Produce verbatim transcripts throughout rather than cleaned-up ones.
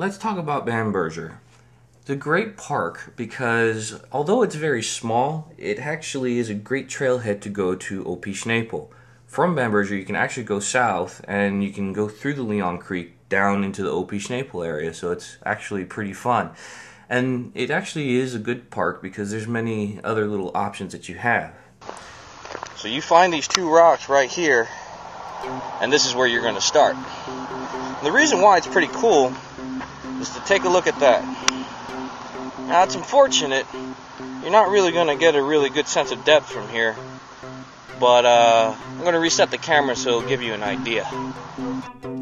Let's talk about Bamberger. It's a great park because although it's very small, it actually is a great trailhead to go to O P. Schnabel. From Bamberger, you can actually go south and you can go through the Leon Creek down into the O P. Schnabel area, so it's actually pretty fun. And it actually is a good park because there's many other little options that you have. So you find these two rocks right here, and this is where you're going to start. And the reason why it's pretty cool is to take a look at that. Now, it's unfortunate, you're not really going to get a really good sense of depth from here, but uh, I'm going to reset the camera so it'll give you an idea.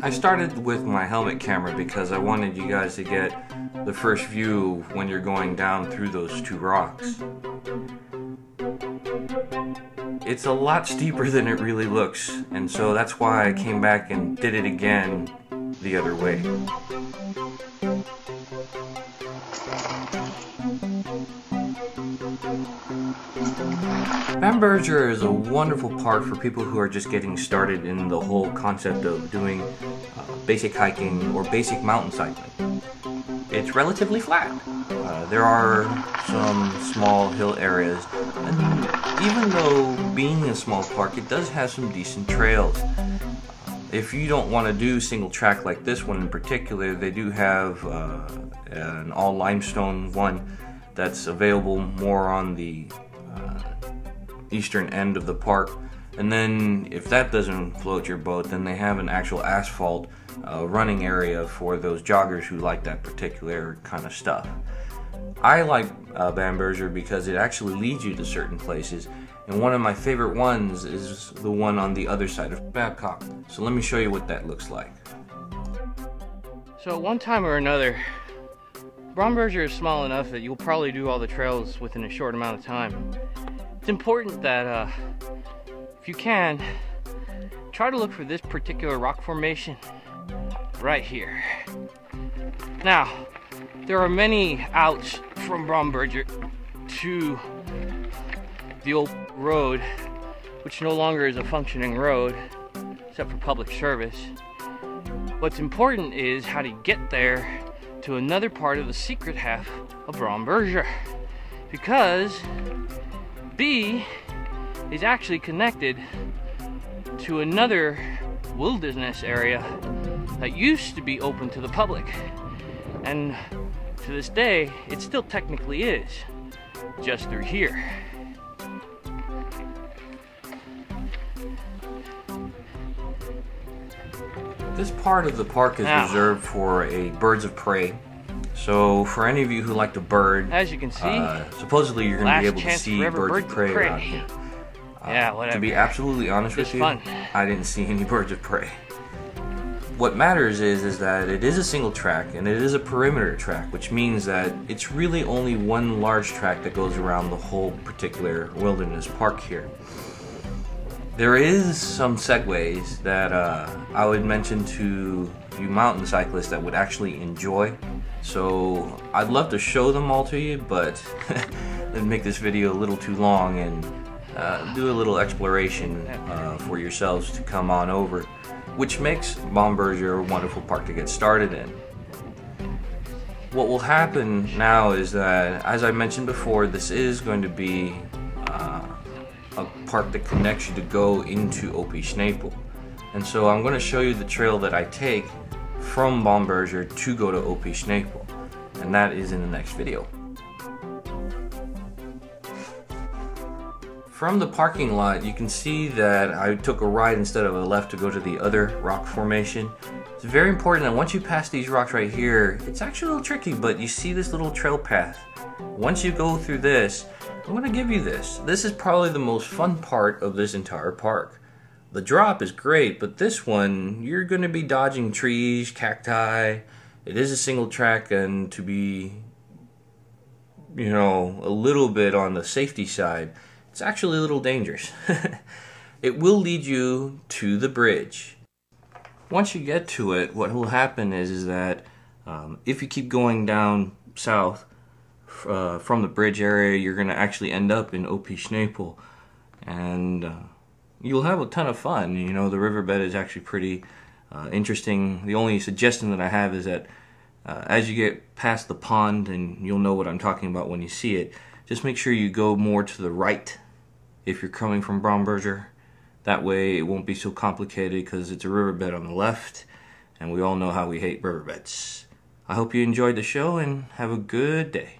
I started with my helmet camera because I wanted you guys to get the first view when you're going down through those two rocks. It's a lot steeper than it really looks, and so that's why I came back and did it again the other way. Bamberger is a wonderful park for people who are just getting started in the whole concept of doing uh, basic hiking or basic mountain cycling. It's relatively flat. Uh, there are some small hill areas, and even though being a small park, it does have some decent trails. If you don't want to do single track like this one in particular, they do have uh, an all limestone one that's available more on the uh, eastern end of the park. And then if that doesn't float your boat, then they have an actual asphalt uh, running area for those joggers who like that particular kind of stuff. I like uh, Bamberger because it actually leads you to certain places, and one of my favorite ones is the one on the other side of Babcock. So let me show you what that looks like. So at one time or another, Bamberger is small enough that you'll probably do all the trails within a short amount of time. It's important that uh, if you can, try to look for this particular rock formation right here. Now, there are many outs from Bamberger to the old road, which no longer is a functioning road except for public service. What's important is how to get there to another part of the secret half of Bamberger, because B is actually connected to another wilderness area that used to be open to the public, and to this day it still technically is, just through here. This part of the park is now reserved for a birds of prey. So for any of you who like to bird, as you can see, uh, supposedly you're going to be able to see birds of prey around here. Uh, yeah, whatever. To be absolutely honest with you, I didn't see any birds of prey. What matters is is that it is a single track, and it is a perimeter track, which means that it's really only one large track that goes around the whole particular wilderness park here. There is some segues that uh, I would mention to you mountain cyclists that would actually enjoy. So I'd love to show them all to you, but it'd make this video a little too long, and uh, do a little exploration uh, for yourselves to come on over, which makes Bamberger a wonderful park to get started in. What will happen now is that, as I mentioned before, this is going to be uh, a park that connects you to go into O P. Schnabel. And so I'm going to show you the trail that I take from Bamberger to go to O P. Schnabel, and that is in the next video. From the parking lot, you can see that I took a right instead of a left to go to the other rock formation. It's very important that once you pass these rocks right here, it's actually a little tricky, but you see this little trail path. Once you go through this, I'm going to give you this. This is probably the most fun part of this entire park. The drop is great, but this one, you're going to be dodging trees, cacti. It is a single track, and to be, you know, a little bit on the safety side, it's actually a little dangerous. It will lead you to the bridge. Once you get to it, what will happen is, is that um, if you keep going down south uh, from the bridge area, you're going to actually end up in O P. Schnabel, and uh, you'll have a ton of fun. You know, the riverbed is actually pretty uh, interesting. The only suggestion that I have is that Uh, as you get past the pond, and you'll know what I'm talking about when you see it, just make sure you go more to the right if you're coming from Bamberger. That way it won't be so complicated, because it's a riverbed on the left, and we all know how we hate riverbeds. I hope you enjoyed the show, and have a good day.